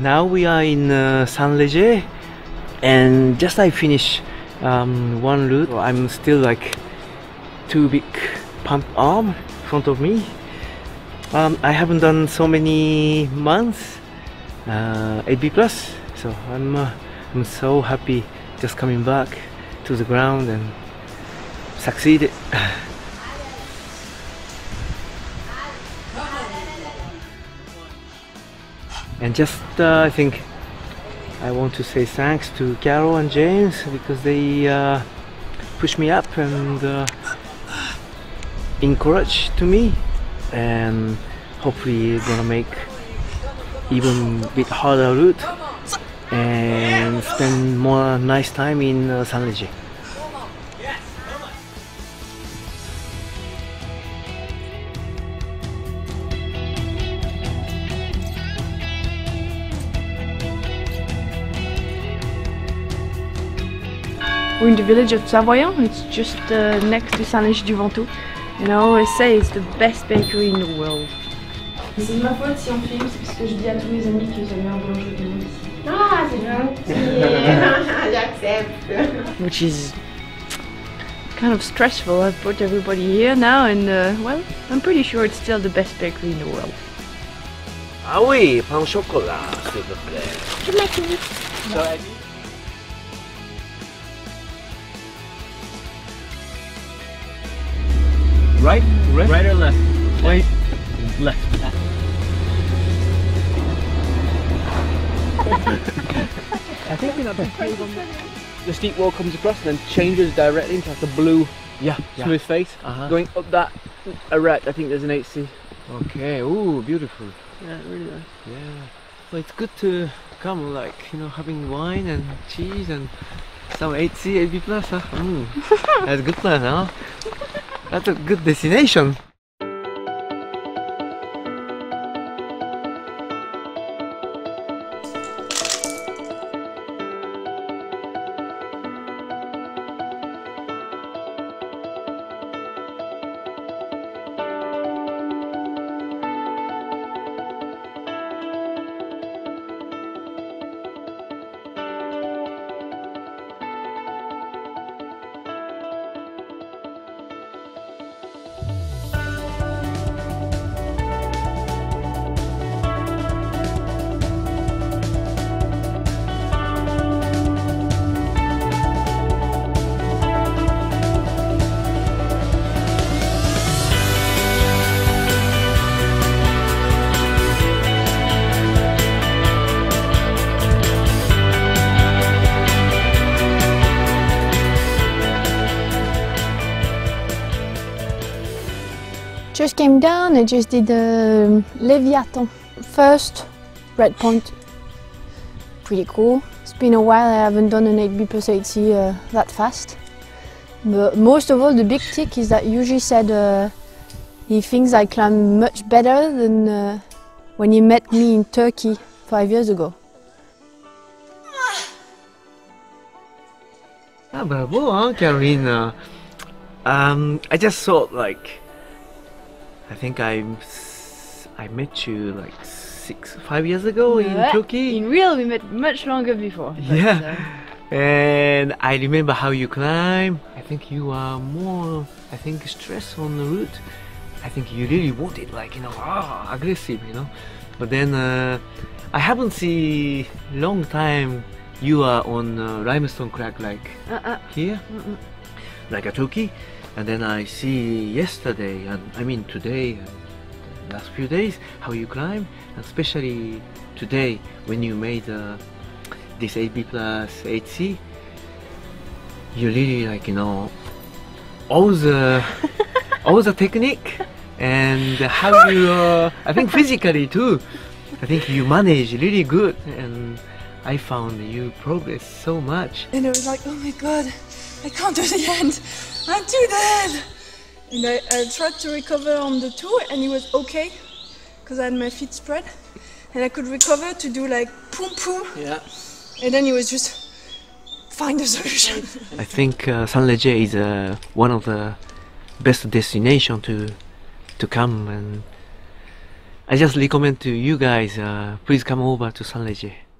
Now we are in Saint-Léger, and just I finish one route. I'm still like two big pump arm in front of me. I haven't done so many months 8B plus, so I'm so happy just coming back to the ground and succeeded. And just I think I want to say thanks to Carol and James, because they pushed me up and encouraged to me, and hopefully gonna make even bit harder route and spend more nice time in Saint-Léger. We're in the village of Savoyan. It's just next to Saint-Léger-du-Ventoux, and I always say it's the best bakery in the world. C'est ma faute si on filme, c'est parce que je dis à tous mes amis que j'avais un bon jeu de mots. Ah, c'est gentil. J'accepte. Which is kind of stressful. I've brought everybody here now, and well, I'm pretty sure it's still the best bakery in the world. Ah oui, Pan Chocolat, s'il vous plaît. Tu m'as dit. Right? Right or left? Right. Left. I think we're not the table. The steep wall comes across and then changes directly into like a blue, smooth face. Going up that erect, I think there's an HC. Okay, ooh, beautiful. Yeah, really nice. Yeah. Well, it's good to come, like, you know, having wine and cheese and some HC, 8B+, huh? Mm. That's a good plan, huh? That's a good destination. Just came down and just did the Leviathan. First, red point. Pretty cool. It's been a while I haven't done an 8B+8C that fast. But most of all, the big tick is that Yuji said he thinks I climb much better than when he met me in Turkey 5 years ago. Ah, bravo, huh, Karina? I just thought, like, I think I met you like 5 years ago in Turkey. In real, we met much longer before. Yeah, and I remember how you climb. I think you are more, I think, stressed on the route. I think you really want it, like, you know, aggressive, you know. But then I haven't seen long time you are on limestone crack, like here, like a Turkey. And then I see yesterday, and I mean today, and the last few days, how you climb, and especially today when you made this 8B+8C, you really, like, you know, all the technique, and how you, I think physically too, I think you manage really good, and I found you progress so much. And I was like, oh my god, I can't do the end. I'm too dead! And I tried to recover on the tour, and it was okay because I had my feet spread and I could recover to do like poom poom. Yeah. And then it was just find a solution. I think Saint-Léger is one of the best destinations to come, and I just recommend to you guys, please come over to Saint-Léger.